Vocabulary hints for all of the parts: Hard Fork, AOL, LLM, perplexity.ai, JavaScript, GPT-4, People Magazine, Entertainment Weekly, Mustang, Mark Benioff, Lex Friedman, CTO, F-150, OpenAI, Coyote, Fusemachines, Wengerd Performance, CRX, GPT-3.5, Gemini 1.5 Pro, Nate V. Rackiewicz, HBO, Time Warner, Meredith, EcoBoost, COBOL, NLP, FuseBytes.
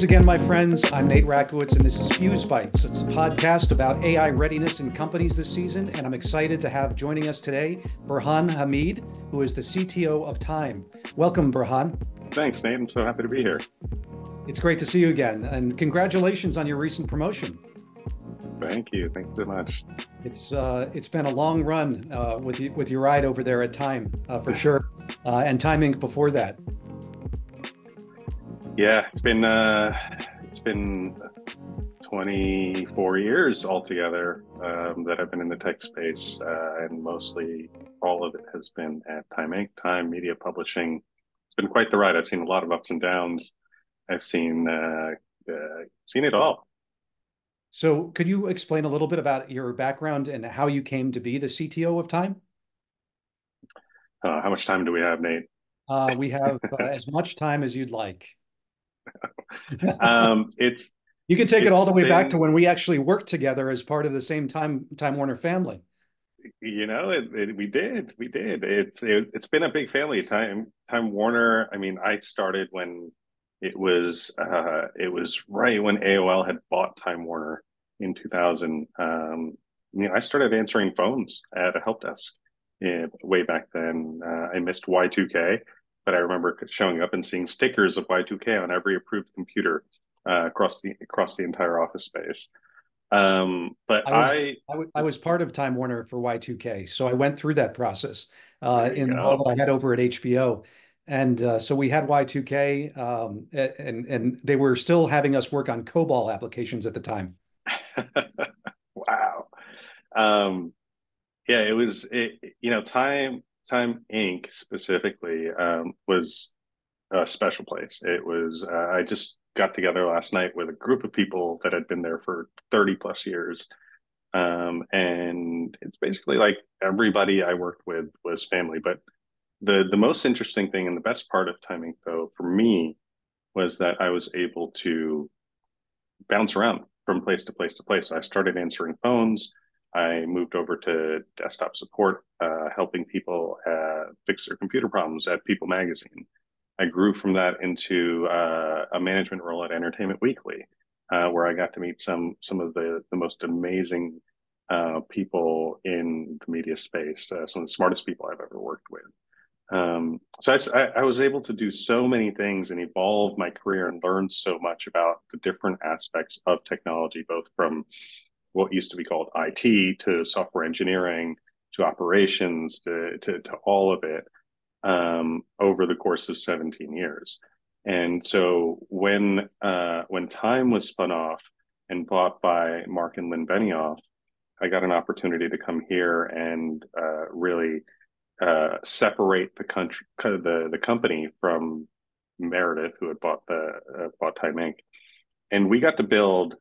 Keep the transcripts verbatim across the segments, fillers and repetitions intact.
Greetings again, my friends. I'm Nate Rackiewicz, and this is FuseBytes. It's a podcast about A I readiness in companies this season, and I'm excited to have joining us today Burhan Hamid, who is the C T O of Time. Welcome, Burhan. Thanks, Nate. I'm so happy to be here. It's great to see you again, and congratulations on your recent promotion. Thank you. Thanks so much. It's uh, it's been a long run uh, with you, with your ride over there at Time, uh, for sure, uh, and Time Incorporated before that. Yeah, it's been uh, it's been twenty-four years altogether um, that I've been in the tech space, uh, and mostly all of it has been at Time Incorporated, Time Media Publishing. It's been quite the ride. I've seen a lot of ups and downs. I've seen uh, uh, seen it all. So, could you explain a little bit about your background and how you came to be the C T O of Time? Uh, how much time do we have, Nate? Uh, we have uh, as much time as you'd like. um it's you can take it all the way been, back to when we actually worked together as part of the same time Time Warner family. You know, it, it, we did, we did. It's it, it's been a big family. Time Time Warner. I mean, I started when it was uh, it was right when A O L had bought Time Warner in two thousand. Um, you know, I started answering phones at a help desk in, way back then. Uh, I missed Y two K. But I remember showing up and seeing stickers of Y two K on every approved computer uh, across the across the entire office space. Um, but I was, I, I, w- I was part of Time Warner for Y two K, so I went through that process uh, in all that I had over at H B O, and uh, so we had Y two K, um, and and they were still having us work on COBOL applications at the time. Wow, um, yeah, it was it, you know Time. Time Incorporated specifically um, was a special place. It was, uh, I just got together last night with a group of people that had been there for thirty plus years. Um, and it's basically like everybody I worked with was family. But the, the most interesting thing and the best part of Time Incorporated though for me was that I was able to bounce around from place to place to place. So I started answering phones. I moved over to desktop support, uh, helping people uh, fix their computer problems at People Magazine. I grew from that into uh, a management role at Entertainment Weekly, uh, where I got to meet some some of the, the most amazing uh, people in the media space, uh, some of the smartest people I've ever worked with. Um, so I, I was able to do so many things and evolve my career and learn so much about the different aspects of technology, both from what used to be called I T to software engineering, to operations, to, to, to all of it um, over the course of seventeen years. And so when uh, when Time was spun off and bought by Mark and Lynn Benioff, I got an opportunity to come here and uh, really uh, separate the country, the the company from Meredith, who had bought the uh, bought Time Incorporated. And we got to build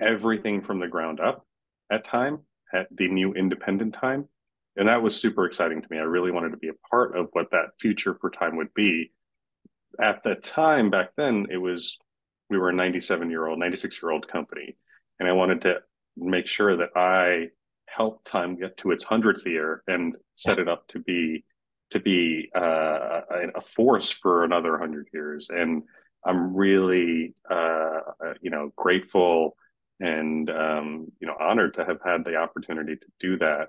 everything from the ground up at Time, at the new independent Time. And that was super exciting to me. I really wanted to be a part of what that future for Time would be. At the time, back then, it was, we were a ninety-seven-year-old, ninety-six-year-old company. And I wanted to make sure that I helped Time get to its hundredth year and set it up to be, to be uh, a force for another hundred years. And I'm really, uh, you know, grateful and, um, you know, honored to have had the opportunity to do that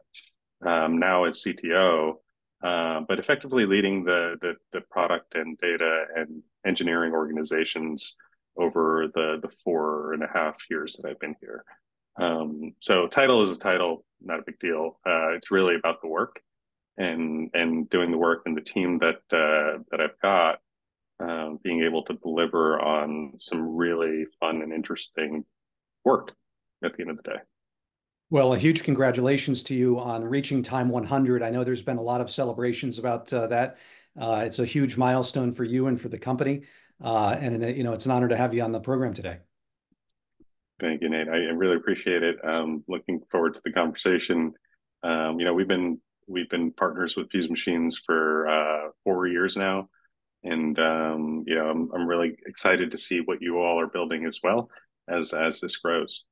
um, now as C T O, uh, but effectively leading the, the the product and data and engineering organizations over the, the four and a half years that I've been here. Um, so title is a title, not a big deal. Uh, it's really about the work and and doing the work and the team that uh, that I've got, uh, being able to deliver on some really fun and interesting work at the end of the day. Well, a huge congratulations to you on reaching Time one hundred. I know there's been a lot of celebrations about uh, that. Uh, it's a huge milestone for you and for the company. Uh, and, you know, it's an honor to have you on the program today. Thank you, Nate. I really appreciate it. Um, looking forward to the conversation. Um, you know, we've been we've been partners with Fusemachines for uh, four years now. And, um, you know, I'm, I'm really excited to see what you all are building as well as as this grows.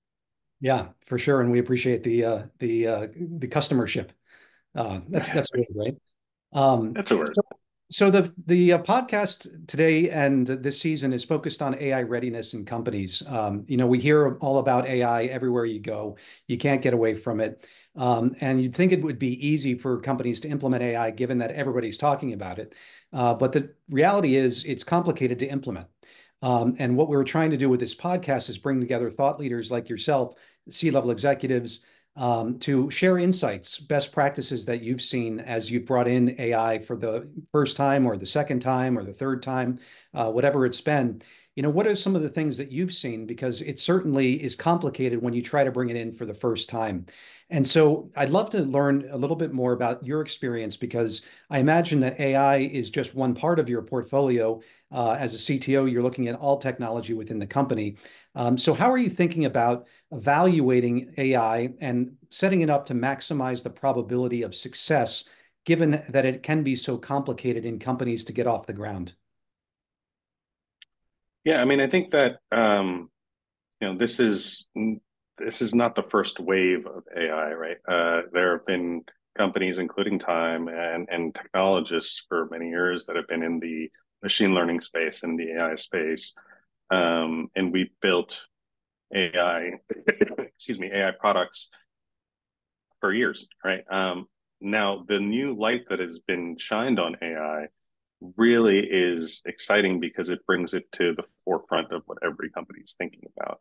Yeah, for sure. And we appreciate the uh the uh the customership. Uh that's that's really great. Um that's a word. So, So the the podcast today and this season is focused on A I readiness in companies. Um, you know, we hear all about A I everywhere you go. You can't get away from it. Um, and you'd think it would be easy for companies to implement A I, given that everybody's talking about it. Uh, but the reality is it's complicated to implement. Um, and what we were trying to do with this podcast is bring together thought leaders like yourself, C-level executives, Um, to share insights, best practices that you've seen as you've brought in A I for the first time or the second time or the third time, uh, whatever it's been. You know, what are some of the things that you've seen? Because it certainly is complicated when you try to bring it in for the first time. And so I'd love to learn a little bit more about your experience, because I imagine that A I is just one part of your portfolio. Uh, as a C T O, you're looking at all technology within the company. Um, so how are you thinking about evaluating A I and setting it up to maximize the probability of success, given that it can be so complicated in companies to get off the ground? Yeah, I mean, I think that, um, you know, this is this is not the first wave of A I, right? Uh, there have been companies, including Time and, and technologists for many years that have been in the machine learning space and the A I space. Um, and we built A I, excuse me, A I products for years, right? Um, now, the new light that has been shined on A I really is exciting because it brings it to the forefront of what every company is thinking about.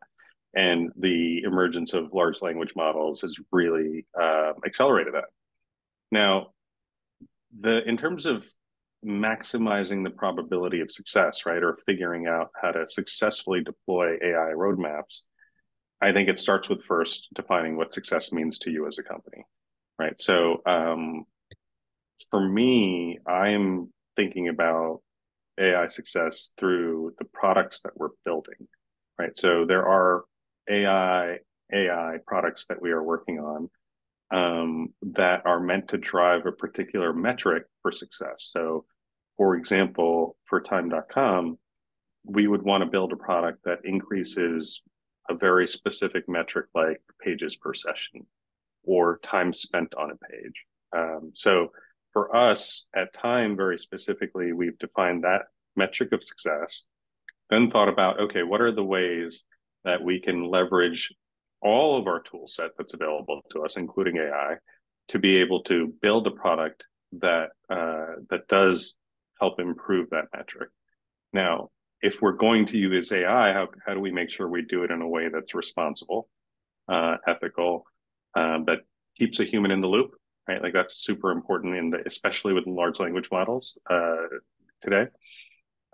And the emergence of large language models has really uh, accelerated that. Now, the in terms of maximizing the probability of success, right, or figuring out how to successfully deploy A I roadmaps, I think it starts with first defining what success means to you as a company, right? So um, for me, I'm thinking about A I success through the products that we're building, right? So there are A I, A I products that we are working on um, that are meant to drive a particular metric for success. So for example, for time dot com, we would want to build a product that increases a very specific metric like pages per session or time spent on a page. Um, so for us at Time, very specifically, we've defined that metric of success, then thought about, okay, what are the ways that we can leverage all of our tool set that's available to us, including A I, to be able to build a product that uh, that does help improve that metric. Now, if we're going to use A I, how, how do we make sure we do it in a way that's responsible, uh, ethical, uh, that keeps a human in the loop? Right? Like that's super important in the, especially with large language models uh, today.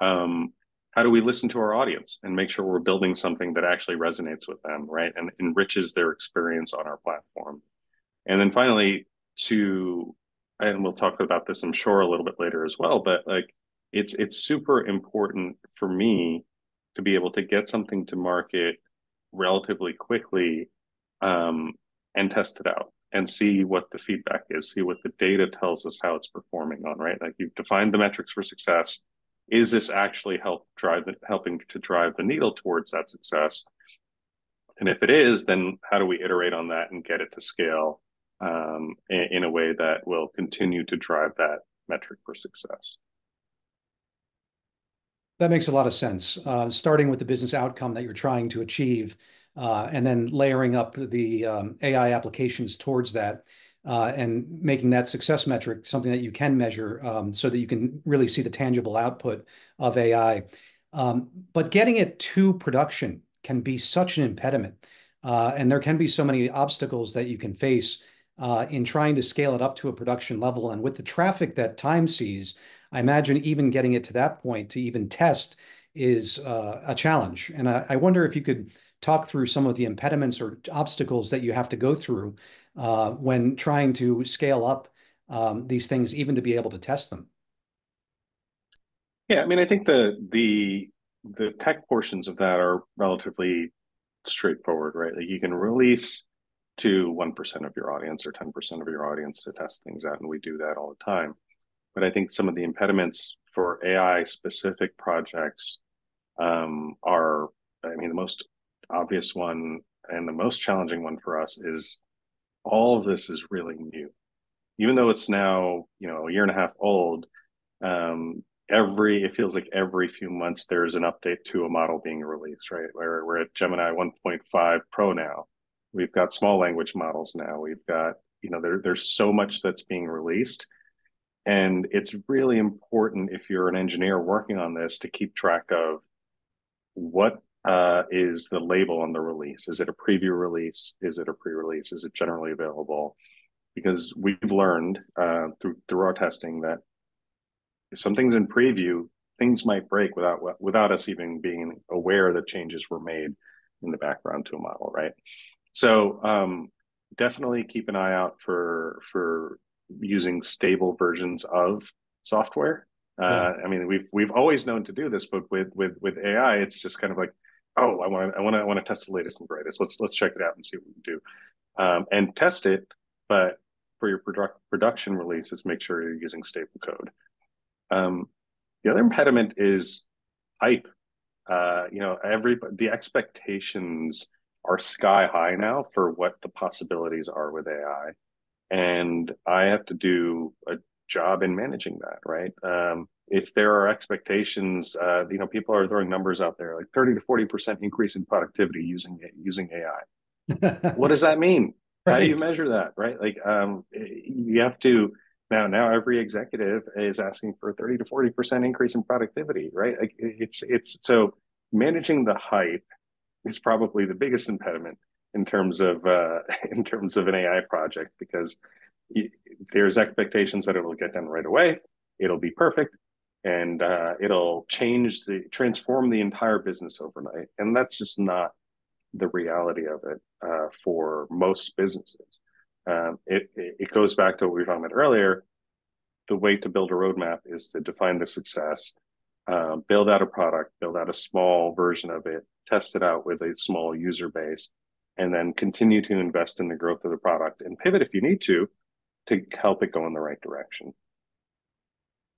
Um, how do we listen to our audience and make sure we're building something that actually resonates with them, right? And enriches their experience on our platform. And then finally to, and we'll talk about this, I'm sure, a little bit later as well, but like it's, it's super important for me to be able to get something to market relatively quickly um, and test it out. And see what the feedback is, see what the data tells us how it's performing on, right? Like you've defined the metrics for success. Is this actually help drive the, helping to drive the needle towards that success? And if it is, then how do we iterate on that and get it to scale um, in, in a way that will continue to drive that metric for success? That makes a lot of sense. Uh, starting with the business outcome that you're trying to achieve, Uh, and then layering up the um, A I applications towards that uh, and making that success metric something that you can measure um, so that you can really see the tangible output of A I. Um, but getting it to production can be such an impediment. Uh, and there can be so many obstacles that you can face uh, in trying to scale it up to a production level. And with the traffic that Time sees, I imagine even getting it to that point to even test is uh, a challenge. And I, I wonder if you could talk through some of the impediments or obstacles that you have to go through uh, when trying to scale up um, these things, even to be able to test them. Yeah, I mean, I think the the the tech portions of that are relatively straightforward, right? Like you can release to one percent of your audience or ten percent of your audience to test things out, and we do that all the time. But I think some of the impediments for A I-specific projects um, are, I mean, the most obvious one and the most challenging one for us is all of this is really new. Even though it's now, you know, a year and a half old, um, every, it feels like every few months there's an update to a model being released, right? We're, we're at Gemini one point five Pro now. We've got small language models now. We've got, you know, there, there's so much that's being released. And it's really important if you're an engineer working on this to keep track of what uh, is the label on the release. Is it a preview release? Is it a pre-release? Is it generally available? Because we've learned uh, through through our testing that if something's in preview, things might break without without us even being aware that changes were made in the background to a model, right? So um, definitely keep an eye out for for using stable versions of software. Uh, yeah. I mean, we've we've always known to do this, but with with with A I, it's just kind of like, oh, I want I want to I want to test the latest and greatest. Let's let's check it out and see what we can do, um, and test it. But for your produ production releases, make sure you're using stable code. Um, the other impediment is hype. Uh, you know, every the expectations are sky high now for what the possibilities are with A I. And I have to do a job in managing that, right? Um, if there are expectations, uh, you know, people are throwing numbers out there, like thirty to forty percent increase in productivity using using A I. What does that mean? Right. How do you measure that, right? Like um, you have to, now now every executive is asking for a thirty to forty percent increase in productivity, right? Like it's it's so managing the hype is probably the biggest impediment in terms of uh, in terms of an A I project, because you, there's expectations that it'll get done right away, it'll be perfect, and uh, it'll change the transform the entire business overnight, and that's just not the reality of it uh, for most businesses. Um, it it goes back to what we were talking about earlier. The way to build a roadmap is to define the success, uh, build out a product, build out a small version of it, test it out with a small user base, and then continue to invest in the growth of the product and pivot if you need to, to help it go in the right direction.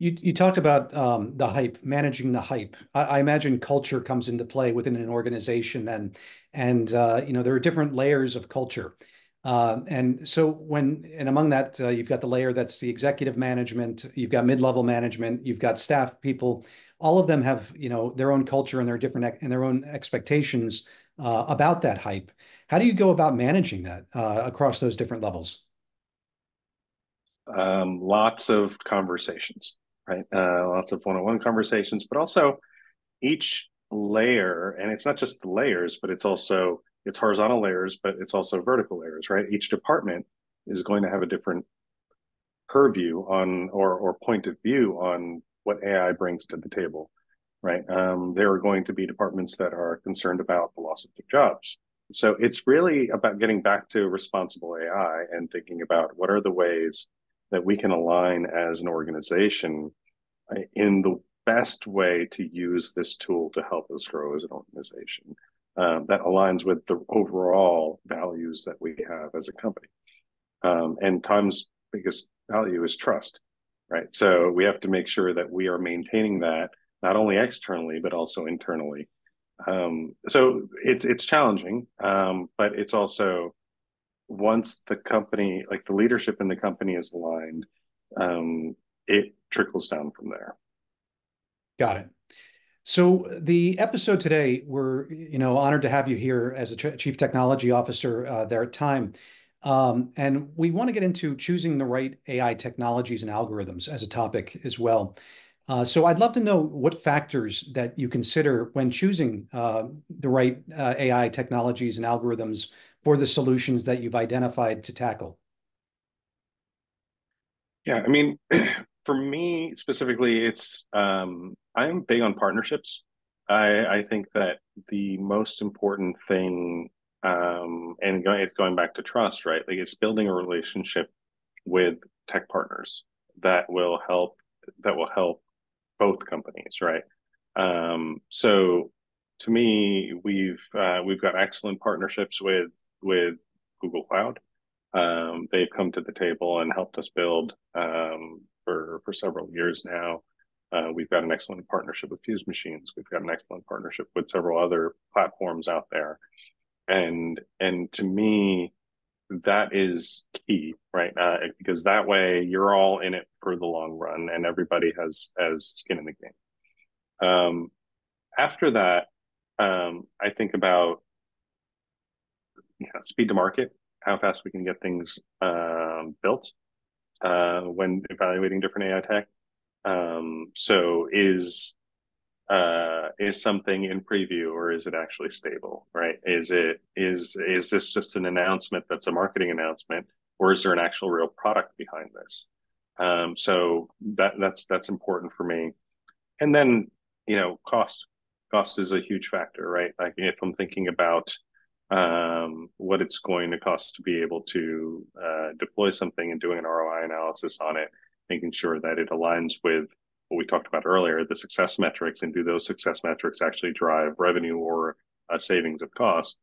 You, you talked about um, the hype, managing the hype. I, I imagine culture comes into play within an organization then. And, uh, you know, there are different layers of culture. Uh, and so when, and among that, uh, you've got the layer that's the executive management, you've got mid-level management, you've got staff people, all of them have, you know, their own culture and their different, and their own expectations Uh, about that hype. How do you go about managing that uh, across those different levels? Um, lots of conversations, right? Uh, lots of one-on-one conversations, but also each layer, and it's not just the layers, but it's also, it's horizontal layers, but it's also vertical layers, right? Each department is going to have a different purview on, or, or point of view on what A I brings to the table. Right. Um, there are going to be departments that are concerned about the loss of their jobs. So it's really about getting back to responsible A I and thinking about what are the ways that we can align as an organization in the best way to use this tool to help us grow as an organization um, that aligns with the overall values that we have as a company. Um, and time's biggest value is trust. Right. So we have to make sure that we are maintaining that, not only externally, but also internally. Um, so it's it's challenging, um, but it's also, once the company, like the leadership in the company is aligned, um, it trickles down from there. Got it. So the episode today, we're you know honored to have you here as a ch chief technology officer uh, there at Time. Um, and we want to get into choosing the right A I technologies and algorithms as a topic as well. Uh, so I'd love to know what factors that you consider when choosing uh, the right uh, A I technologies and algorithms for the solutions that you've identified to tackle. Yeah, I mean, for me specifically, it's um, I'm big on partnerships. I, I think that the most important thing, um, and going, it's going back to trust, right? Like it's building a relationship with tech partners that will help. That will help. both companies, right? Um, so, to me, we've uh, we've got excellent partnerships with with Google Cloud. Um, they've come to the table and helped us build um, for for several years now. Uh, we've got an excellent partnership with Fusemachines. We've got an excellent partnership with several other platforms out there, and and to me, that is key right now, because that way you're all in it for the long run and everybody has, has skin in the game. Um, after that, um, I think about yeah, speed to market, how fast we can get things um, built uh, when evaluating different A I tech. Um, so is uh, is something in preview or is it actually stable, right? Is it is is this just an announcement that's a marketing announcement, or is there an actual real product behind this? Um, so that that's that's important for me. And then, you know, cost. Cost is a huge factor, right? Like if I'm thinking about um, what it's going to cost to be able to uh, deploy something and doing an R O I analysis on it, making sure that it aligns with what we talked about earlier, the success metrics, and do those success metrics actually drive revenue or uh, savings of cost?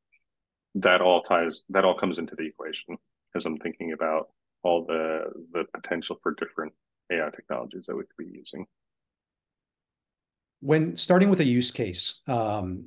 That all ties, that all comes into the equation as I'm thinking about all the, the potential for different A I technologies that we could be using. When starting with a use case, um,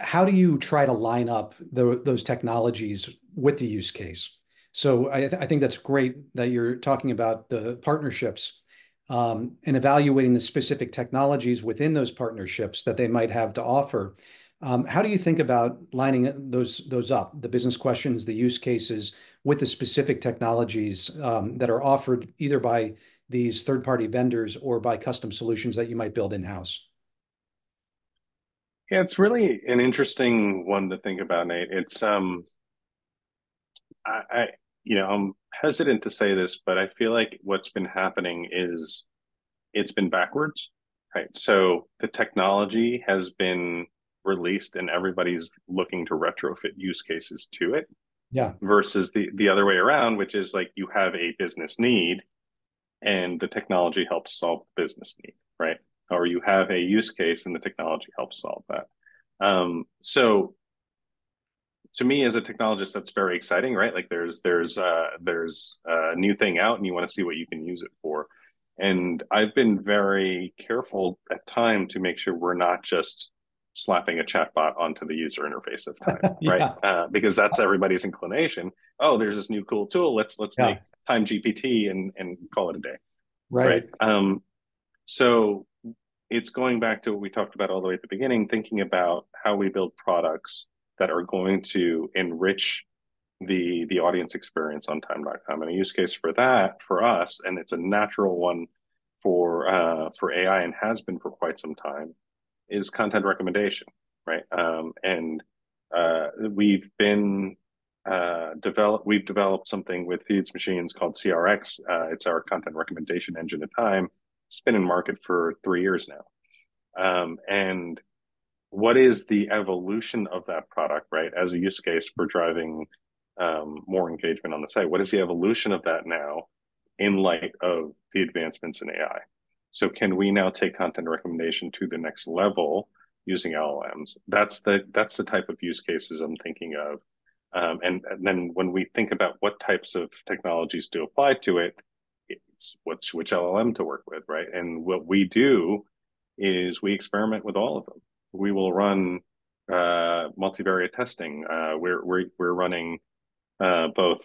how do you try to line up the, those technologies with the use case? So I, th I think that's great that you're talking about the partnerships um, and evaluating the specific technologies within those partnerships that they might have to offer. Um, how do you think about lining those those up, the business questions, the use cases, with the specific technologies um, that are offered either by these third-party vendors or by custom solutions that you might build in-house? Yeah, it's really an interesting one to think about, Nate. It's um, I, I you know, I'm hesitant to say this, but I feel like what's been happening is it's been backwards, right? So the technology has been released and everybody's looking to retrofit use cases to it. Yeah. Versus the, the other way around, which is like you have a business need and the technology helps solve the business need, right? Or you have a use case and the technology helps solve that. Um, so to me as a technologist, that's very exciting, right? Like there's there's uh, there's a new thing out and you want to see what you can use it for. And I've been very careful at time to make sure we're not just slapping a chatbot onto the user interface of time, right? Yeah. Uh, because that's everybody's inclination. Oh, there's this new cool tool. Let's let's yeah. make Time G P T and and call it a day, right? right? Um, so it's going back to what we talked about all the way at the beginning, thinking about how we build products that are going to enrich the the audience experience on time dot com. And a use case for that for us, and it's a natural one for uh, for A I and has been for quite some time, is content recommendation, right? Um, and uh, we've been uh, developed. We've developed something with Fusemachines called C R X. Uh, it's our content recommendation engine at Time. It's been in market for three years now, um, and what is the evolution of that product, right? As a use case for driving um, more engagement on the site, what is the evolution of that now in light of the advancements in A I? So can we now take content recommendation to the next level using L L Ms? That's the, that's the type of use cases I'm thinking of. Um, and, and then when we think about what types of technologies to apply to it, it's what's, which L L M to work with, right? And what we do is we experiment with all of them. We will run uh, multivariate testing. Uh, we're, we're, we're running uh, both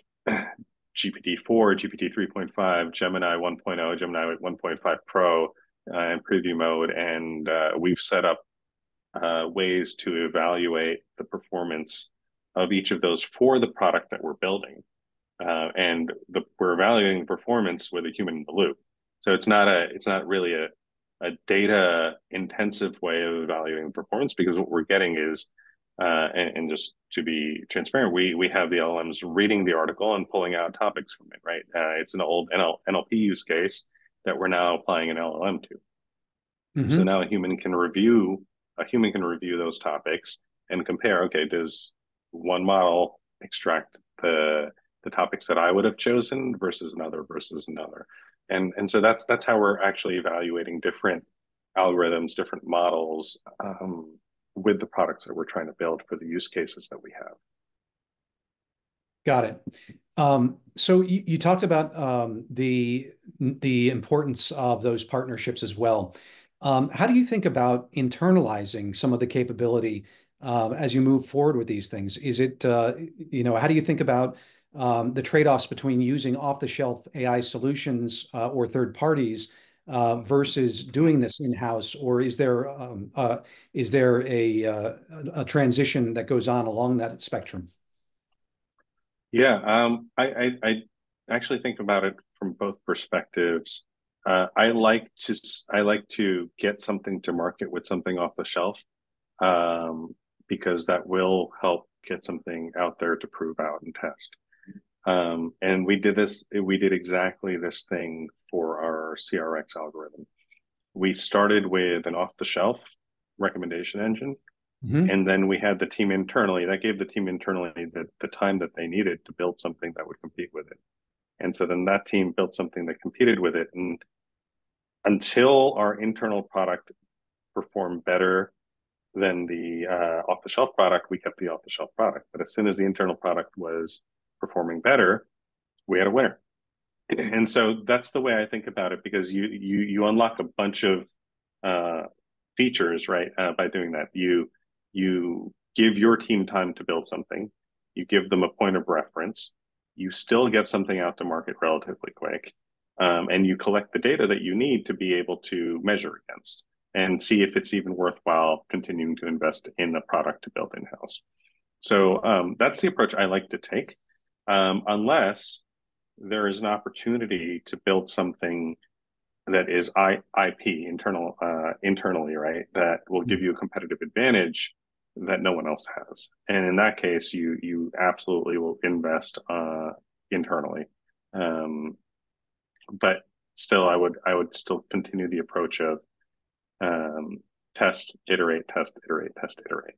G P T four, G P T three point five, Gemini one point oh, Gemini one point five Pro uh, in preview mode. And uh, we've set up uh, ways to evaluate the performance of each of those for the product that we're building. Uh, and the, we're evaluating the performance with a human in the loop. So it's not a, it's not really a, a data-intensive way of evaluating performance, because what we're getting is, uh, and, and just to be transparent, we we have the L L Ms reading the article and pulling out topics from it, right? Uh, it's an old N L P use case that we're now applying an L L M to. Mm-hmm. So now a human can review, a human can review those topics and compare. Okay, does one model extract the the topics that I would have chosen versus another versus another? And and so that's that's how we're actually evaluating different algorithms, different models um, with the products that we're trying to build for the use cases that we have. Got it. Um, so you, you talked about um, the the importance of those partnerships as well. Um, how do you think about internalizing some of the capability uh, as you move forward with these things? Is it uh, you know, how do you think about um, the trade-offs between using off-the-shelf A I solutions uh, or third parties uh, versus doing this in-house, or is there um, uh, is there a, uh, a transition that goes on along that spectrum? Yeah, um, I, I, I actually think about it from both perspectives. Uh, I like to I like to get something to market with something off the shelf, um, because that will help get something out there to prove out and test. Um, and we did this. We did exactly this thing for our C R X algorithm. We started with an off-the-shelf recommendation engine, mm-hmm. and then we had the team internally. That gave the team internally the, the time that they needed to build something that would compete with it. And so then that team built something that competed with it. And until our internal product performed better than the uh, off-the-shelf product, we kept the off-the-shelf product. But as soon as the internal product was performing better, we had a winner. And so that's the way I think about it, because you you you unlock a bunch of uh, features, right, uh, by doing that. You you give your team time to build something. You give them a point of reference. You still get something out to market relatively quick, um, and you collect the data that you need to be able to measure against and see if it's even worthwhile continuing to invest in the product to build in-house. So um, that's the approach I like to take, um, unless there is an opportunity to build something that is I P, internal, uh, internally, right, that will give you a competitive advantage that no one else has. And in that case, you you absolutely will invest uh, internally. Um, but still, I would I would still continue the approach of um, test, iterate, test, iterate, test, iterate.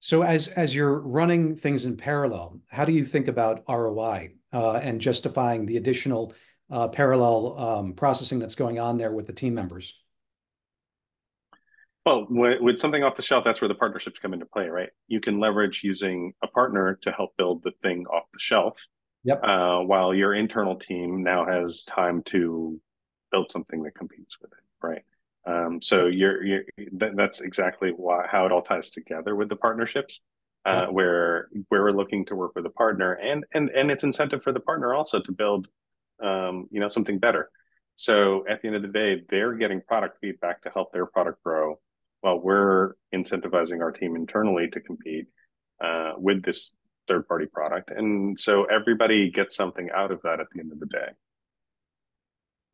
So as as you're running things in parallel, how do you think about R O I uh, and justifying the additional uh, parallel um, processing that's going on there with the team members? Well, with something off the shelf, that's where the partnerships come into play, right? You can leverage using a partner to help build the thing off the shelf, yep. uh, while your internal team now has time to build something that competes with it, right? Um, so you're, you're th that's exactly why, how it all ties together with the partnerships, uh, yep. where where we're looking to work with a partner, and and and it's incentive for the partner also to build, um, you know, something better. So at the end of the day, they're getting product feedback to help their product grow, while we're incentivizing our team internally to compete uh, with this third-party product. And so everybody gets something out of that at the end of the day.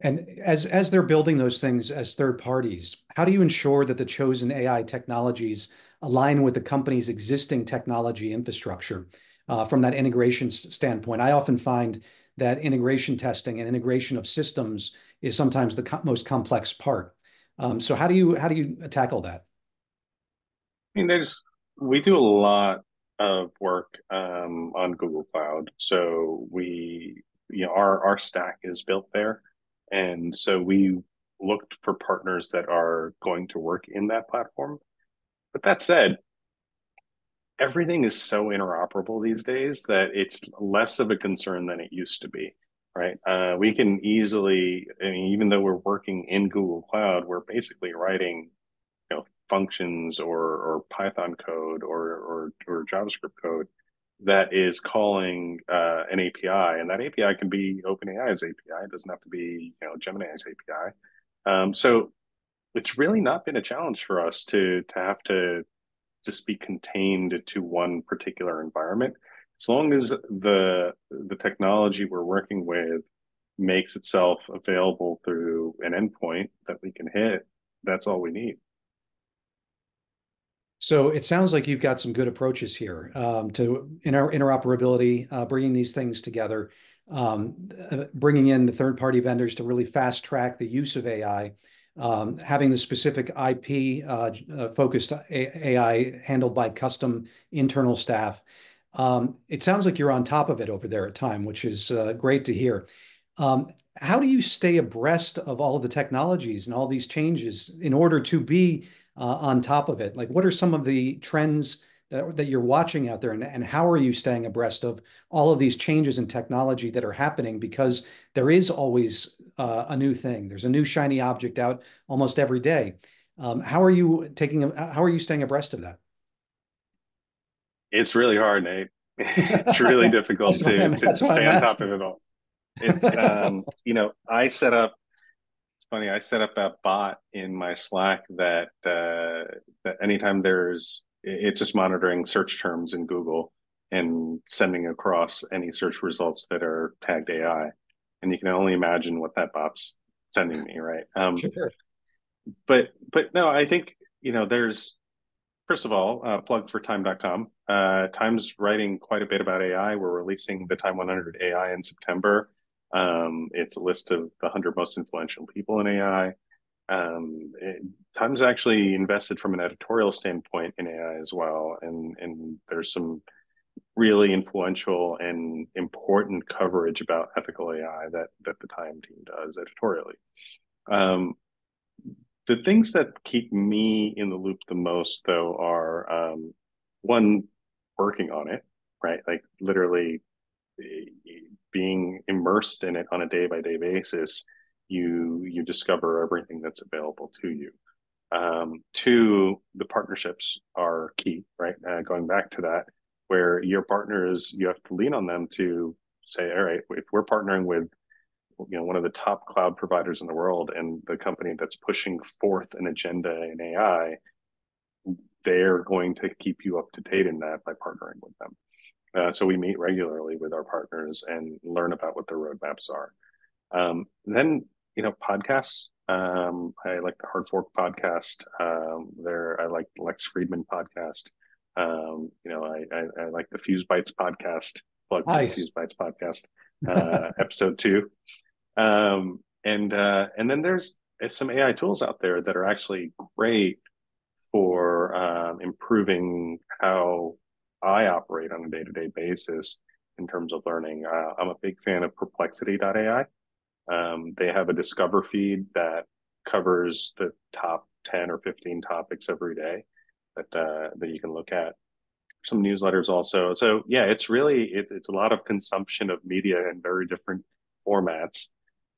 And as, as they're building those things as third parties, how do you ensure that the chosen A I technologies align with the company's existing technology infrastructure uh, from that integration standpoint? I often find that integration testing and integration of systems is sometimes the co most complex part. Um, so how do you how do you tackle that? I mean, there's we do a lot of work um, on Google Cloud, so we you know our our stack is built there, and so we looked for partners that are going to work in that platform. But that said, everything is so interoperable these days that it's less of a concern than it used to be. Right, uh, we can easily, I mean, even though we're working in Google Cloud, we're basically writing, you know, functions or or Python code or or, or JavaScript code that is calling uh, an A P I, and that A P I can be OpenAI's A P I. It doesn't have to be, you know, Gemini's A P I. Um, so it's really not been a challenge for us to to have to just be contained to one particular environment. As long as the the technology we're working with makes itself available through an endpoint that we can hit, that's all we need. So it sounds like you've got some good approaches here um, to inter interoperability, uh, bringing these things together, um, bringing in the third-party vendors to really fast-track the use of A I, um, having the specific I P-focused uh, A I handled by custom internal staff. Um, it sounds like you're on top of it over there at Time, which is uh, great to hear. Um, how do you stay abreast of all of the technologies and all these changes in order to be uh, on top of it? Like, what are some of the trends that, that you're watching out there, and, and how are you staying abreast of all of these changes in technology that are happening? Because there is always uh, a new thing. There's a new shiny object out almost every day. Um, how are you taking, how are you staying abreast of that? It's really hard, Nate. It's really difficult to, to stay on top of it all. It's, um, you know, I set up, it's funny, I set up a bot in my Slack that, uh, that anytime there's, it's just monitoring search terms in Google and sending across any search results that are tagged A I. And you can only imagine what that bot's sending me, right? Um, sure. But, but no, I think, you know, there's, first of all, uh, plug for time dot com. Uh, Time's writing quite a bit about A I. We're releasing the Time one hundred A I in September. Um, it's a list of the one hundred most influential people in A I. Um, it, Time's actually invested from an editorial standpoint in A I as well. And, and there's some really influential and important coverage about ethical A I that, that the Time team does editorially. Um, The things that keep me in the loop the most, though, are um, one, working on it, right? Like literally being immersed in it on a day-by-day basis, you you discover everything that's available to you. Um, two, the partnerships are key, right? Uh, going back to that, where your partners, you have to lean on them to say, all right, if we're partnering with you know, one of the top cloud providers in the world and the company that's pushing forth an agenda in A I, they're going to keep you up to date in that by partnering with them. Uh, so we meet regularly with our partners and learn about what their roadmaps are. Um, then, you know, podcasts. Um, I like the Hard Fork podcast. Um, there, I like the Lex Friedman podcast. Um, you know, I, I, I like the FuseBytes podcast. Plug for the FuseBytes podcast. uh, episode two. Um, and uh, and then there's some A I tools out there that are actually great for um, improving how I operate on a day-to-day basis in terms of learning. Uh, I'm a big fan of perplexity dot A I. Um, they have a Discover feed that covers the top ten or fifteen topics every day that uh, that you can look at. Some newsletters also. So yeah, it's really, it, it's a lot of consumption of media in very different formats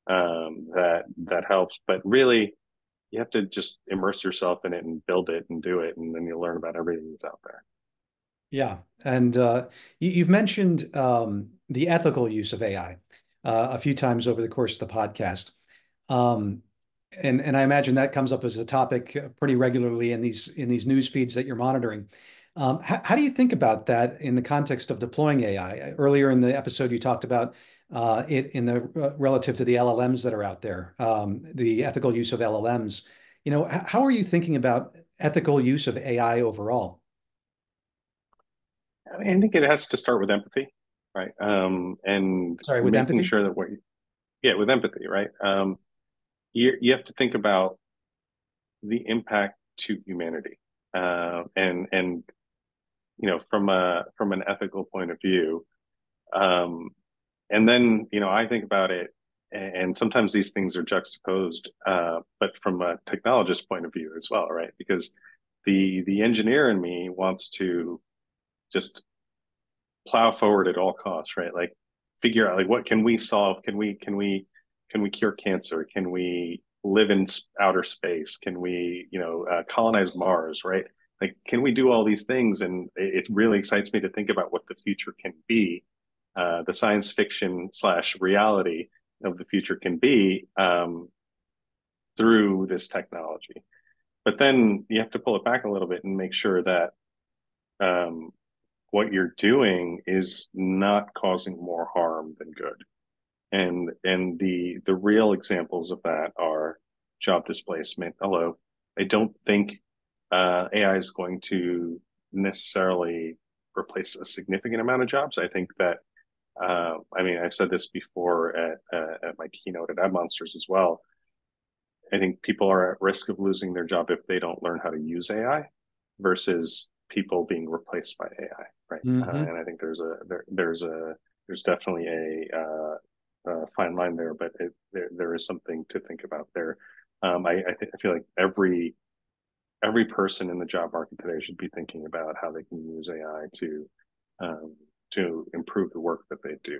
um, that that helps. But really, you have to just immerse yourself in it and build it and do it. And then you'll learn about everything that's out there. Yeah. And uh, you, you've mentioned um, the ethical use of A I uh, a few times over the course of the podcast. Um, and, and I imagine that comes up as a topic pretty regularly in these, in these news feeds that you're monitoring. Um, how, how do you think about that in the context of deploying A I? Earlier in the episode, you talked about uh, it in the uh, relative to the L L Ms that are out there, um, the ethical use of L L Ms. You know, h- how are you thinking about ethical use of A I overall? I mean, I think it has to start with empathy, right? Um, and sorry, with making empathy? sure that what, you, yeah, with empathy, right? Um, you you have to think about the impact to humanity, uh, and and. you know, from a, from an ethical point of view. Um, and then, you know, I think about it, and sometimes these things are juxtaposed, uh, but from a technologist point of view as well, right? Because the, the engineer in me wants to just plow forward at all costs, right? Like figure out, like, what can we solve? Can we, can we, can we cure cancer? Can we live in outer space? Can we, you know, uh, colonize Mars, right? Like, can we do all these things? And it really excites me to think about what the future can be, uh, the science fiction slash reality of the future can be um, through this technology. But then you have to pull it back a little bit and make sure that um, what you're doing is not causing more harm than good. And and the the real examples of that are job displacement. Although I don't think Uh, A I is going to necessarily replace a significant amount of jobs. I think that, uh, I mean, I've said this before at, uh, at my keynote at AdMonsters as well. I think people are at risk of losing their job if they don't learn how to use A I versus people being replaced by A I, right? Mm-hmm. Uh, and I think there's a there, there's a there's definitely a, uh, a fine line there, but it, there there is something to think about there. Um, I I, th- I feel like every Every person in the job market today should be thinking about how they can use A I to um, to improve the work that they do.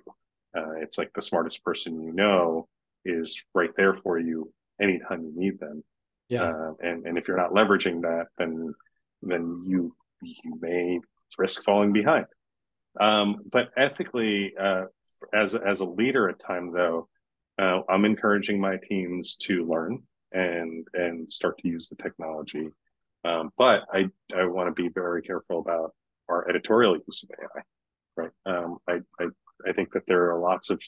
Uh, it's like the smartest person you know is right there for you anytime you need them. Yeah. Uh, and and if you're not leveraging that, then then you you may risk falling behind. Um, but ethically, uh, as, as a leader at Time, though, uh, I'm encouraging my teams to learn and and start to use the technology. Um, but I, I want to be very careful about our editorial use of A I, right? Um, I, I, I think that there are lots of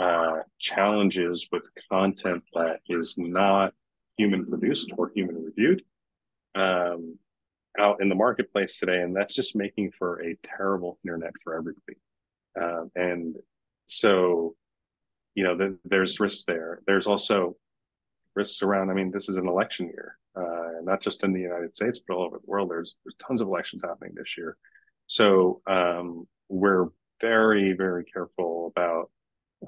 uh, challenges with content that is not human produced or human reviewed um, out in the marketplace today. And that's just making for a terrible internet for everybody. Um, and so, you know, the, there's risks there. There's also risks around, I mean, this is an election year, uh, not just in the United States, but all over the world. There's, there's tons of elections happening this year. So um, we're very, very careful about,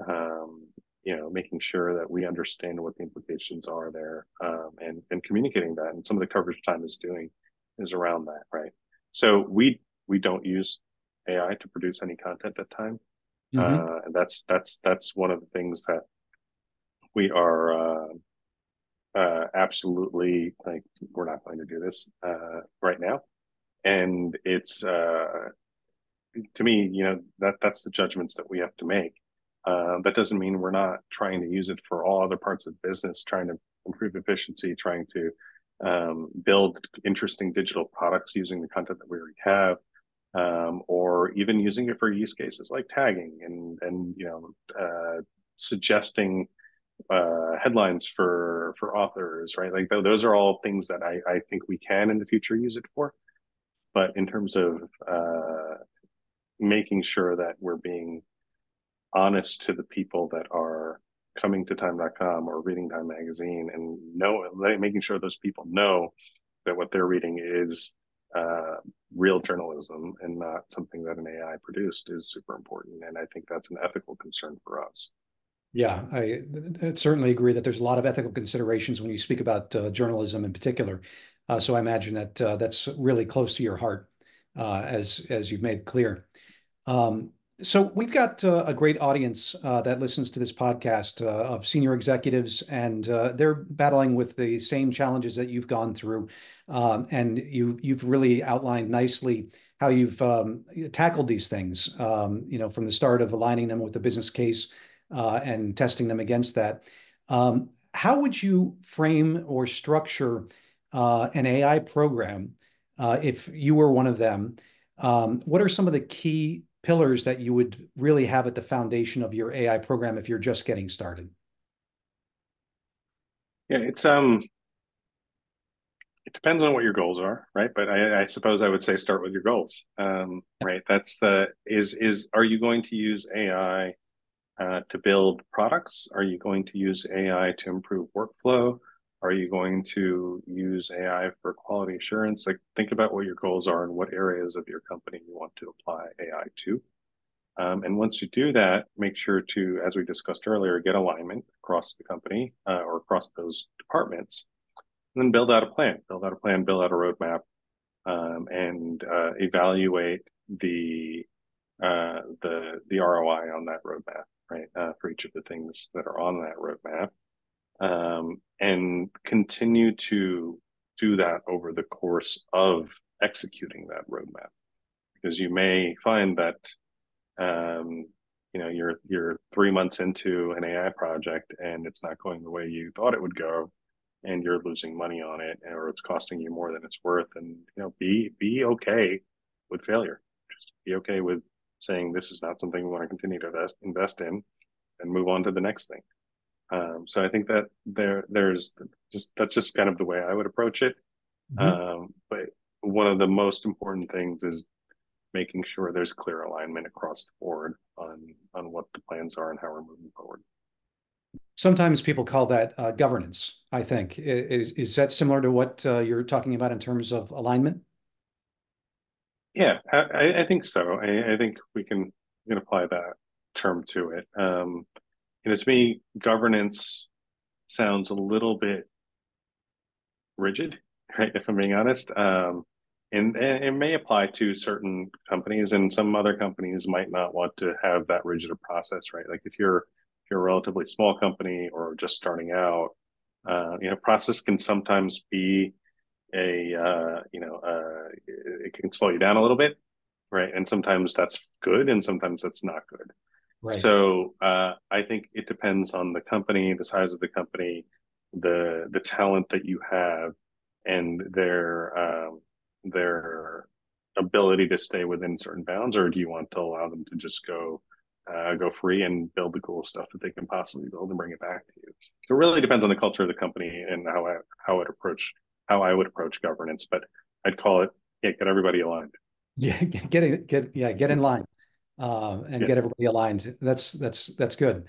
um, you know, making sure that we understand what the implications are there um, and, and communicating that. And some of the coverage Time is doing is around that, right? So we we don't use A I to produce any content at Time. Mm-hmm. Uh, and that's, that's, that's one of the things that we are... Uh, Uh, absolutely, like, we're not going to do this uh, right now. And it's, uh, to me, you know, that that's the judgments that we have to make. Uh, that doesn't mean we're not trying to use it for all other parts of business, trying to improve efficiency, trying to um, build interesting digital products using the content that we already have, um, or even using it for use cases like tagging and, and you know, uh, suggesting uh headlines for for authors, right? Like th those are all things that I, I think we can in the future use it for. But in terms of uh making sure that we're being honest to the people that are coming to time dot com or reading Time Magazine, and know making sure those people know that what they're reading is uh real journalism and not something that an A I produced, is super important. And I think that's an ethical concern for us. Yeah, I certainly agree that there's a lot of ethical considerations when you speak about uh, journalism in particular. Uh, so I imagine that uh, that's really close to your heart, uh, as as you've made clear. Um, so we've got uh, a great audience uh, that listens to this podcast uh, of senior executives, and uh, they're battling with the same challenges that you've gone through. Um, and you you've really outlined nicely how you've um, tackled these things. Um, you know, from the start of aligning them with the business case. Uh, and testing them against that. Um, how would you frame or structure uh, an A I program uh, if you were one of them? Um, what are some of the key pillars that you would really have at the foundation of your A I program if you're just getting started? Yeah, it's um, it depends on what your goals are, right? But I, I suppose I would say start with your goals, um, right? That's the is is are you going to use A I? Uh, to build products? Are you going to use A I to improve workflow? Are you going to use A I for quality assurance? Like, think about what your goals are and what areas of your company you want to apply A I to. Um, and once you do that, make sure to, as we discussed earlier, get alignment across the company uh, or across those departments, and then build out a plan, build out a plan, build out a roadmap, um, and uh, evaluate the, uh, the, the R O I on that roadmap. Right, uh, for each of the things that are on that roadmap, um, and continue to do that over the course of executing that roadmap, because you may find that um, you know you're you're three months into an A I project and it's not going the way you thought it would go, and you're losing money on it, or it's costing you more than it's worth. And you know, be be okay with failure. Just be okay with saying this is not something we want to continue to invest, invest in, and move on to the next thing. Um, so I think that there, there's just that's just kind of the way I would approach it. Mm-hmm. Um, but one of the most important things is making sure there's clear alignment across the board on on what the plans are and how we're moving forward. Sometimes people call that uh, governance. I think is is that similar to what uh, you're talking about in terms of alignment? Yeah, I, I think so. I, I think we can, we can apply that term to it. Um, you know, to me, governance sounds a little bit rigid, right? If I'm being honest, um, and, and it may apply to certain companies, and some other companies might not want to have that rigid a process, right? Like if you're if you're a relatively small company or just starting out, uh, you know, process can sometimes be a uh, you know uh, it can slow you down a little bit, right? And sometimes that's good, and sometimes that's not good. Right. So uh, I think it depends on the company, the size of the company, the the talent that you have, and their um, their ability to stay within certain bounds. Or do you want to allow them to just go uh, go free and build the coolest stuff that they can possibly build and bring it back to you? So it really depends on the culture of the company and how I how it approach how I would approach governance. But I'd call it yeah, get everybody aligned. Yeah, get get yeah, get in line, uh, and yeah. get everybody aligned. That's that's that's good.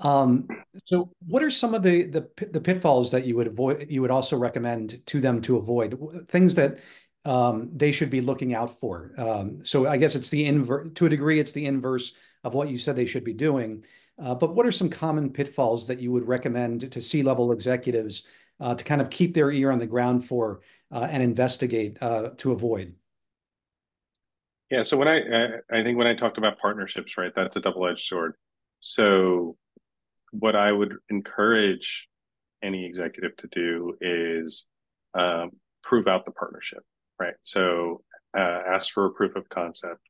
Um, so, what are some of the, the the pitfalls that you would avoid? You would also recommend to them to avoid things that um, they should be looking out for. Um, so, I guess it's the inverse to a degree. It's the inverse of what you said they should be doing. Uh, but what are some common pitfalls that you would recommend to C-level executives uh, to kind of keep their ear on the ground for uh, and investigate uh, to avoid? Yeah, so when I, I I think when I talked about partnerships, right, that's a double-edged sword. So what I would encourage any executive to do is um, prove out the partnership, right? So uh, ask for a proof of concept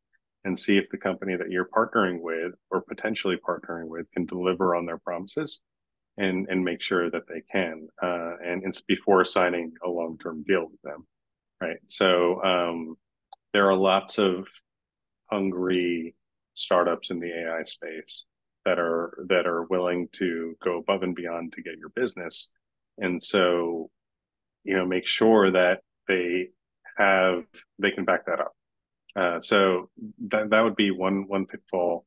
and see if the company that you're partnering with or potentially partnering with can deliver on their promises, and and make sure that they can. Uh, and it's before signing a long-term deal with them, right? So um, there are lots of hungry startups in the A I space that are that are willing to go above and beyond to get your business. And so, you know, make sure that they have they can back that up. Uh, so that that would be one one pitfall.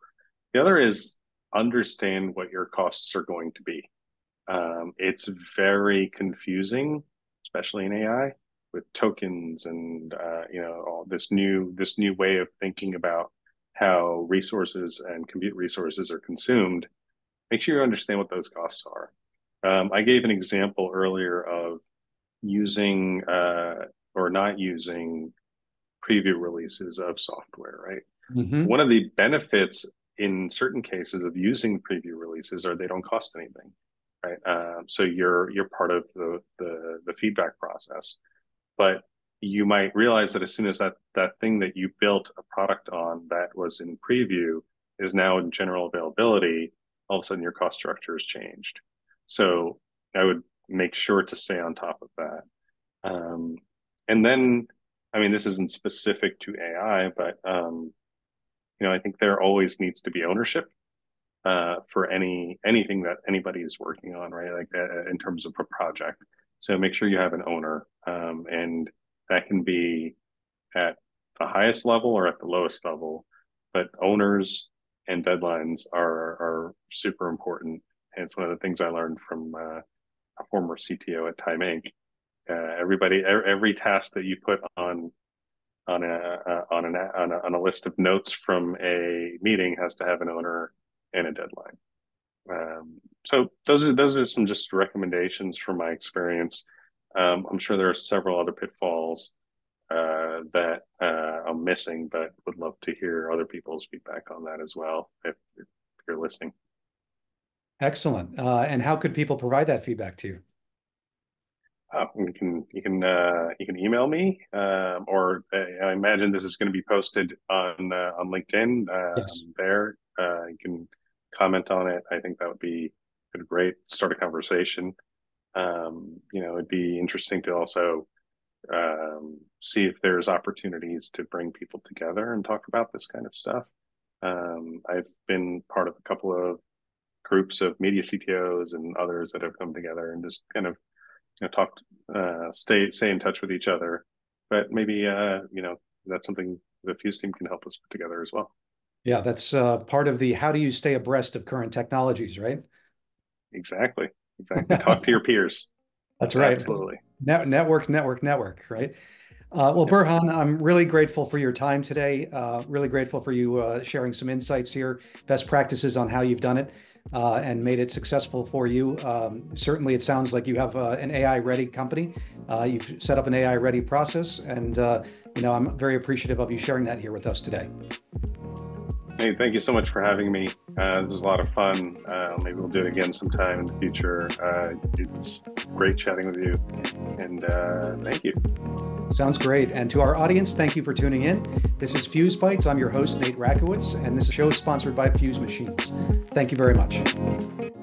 The other is understand what your costs are going to be. Um, it's very confusing, especially in A I, with tokens and uh, you know all this new this new way of thinking about how resources and compute resources are consumed. Make sure you understand what those costs are. Um, I gave an example earlier of using uh, or not using preview releases of software, right? Mm-hmm. One of the benefits in certain cases of using preview releases are they don't cost anything, right? Um, so you're you're part of the, the the feedback process. But you might realize that as soon as that that thing that you built a product on that was in preview is now in general availability, all of a sudden your cost structure has changed. So I would make sure to stay on top of that. Um, and then, I mean, this isn't specific to A I, but um, you know, I think there always needs to be ownership uh, for any anything that anybody is working on, right? Like uh, in terms of a project. So make sure you have an owner, um, and that can be at the highest level or at the lowest level, but owners and deadlines are are super important. And it's one of the things I learned from uh, a former C T O at Time Incorporated. Uh, everybody, er, every task that you put on on a uh, on an on a, on a list of notes from a meeting has to have an owner and a deadline. Um, so those are those are some just recommendations from my experience. Um, I'm sure there are several other pitfalls uh, that uh, I'm missing, but would love to hear other people's feedback on that as well, if, if you're listening. Excellent. Uh, and how could people provide that feedback to you? Uh, you can you can uh, you can email me, um, or I imagine this is going to be posted on uh, on LinkedIn. Uh, yes. There, uh, you can comment on it. I think that would be a great start a conversation. Um, you know, it'd be interesting to also um, see if there's opportunities to bring people together and talk about this kind of stuff. Um, I've been part of a couple of groups of media C T Os and others that have come together and just kind of, you know, talk, uh, stay, stay in touch with each other. But maybe, uh, you know, that's something the Fuse team can help us put together as well. Yeah, that's uh, part of the how do you stay abreast of current technologies, right? Exactly. Exactly. Talk to your peers. That's right. Absolutely. Net network, network, network, right? Uh, well, yeah. Burhan, I'm really grateful for your time today. Uh, really grateful for you uh, sharing some insights here, best practices on how you've done it uh, and made it successful for you. Um, certainly, it sounds like you have uh, an A I-ready company. Uh, you've set up an A I-ready process, and uh, you know, I'm very appreciative of you sharing that here with us today. Hey, thank you so much for having me. Uh, this was a lot of fun. Uh, maybe we'll do it again sometime in the future. Uh, it's great chatting with you, and uh, thank you. Sounds great. And to our audience, thank you for tuning in. This is FuseBytes. I'm your host, Nate Rackiewicz, and this show is sponsored by Fusemachines. Thank you very much.